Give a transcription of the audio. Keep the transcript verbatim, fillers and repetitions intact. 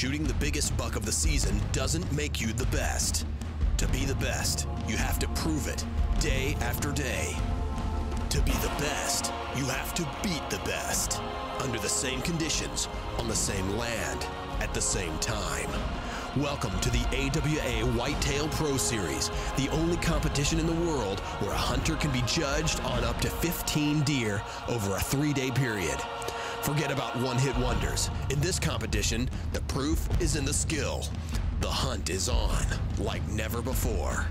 Shooting the biggest buck of the season doesn't make you the best. To be the best, you have to prove it day after day. To be the best, you have to beat the best. Under the same conditions, on the same land, at the same time. Welcome to the A W A Whitetail Pro Series, the only competition in the world where a hunter can be judged on up to fifteen deer over a three-day period. Forget about one-hit wonders. In this competition, the proof is in the skill. The hunt is on, like never before.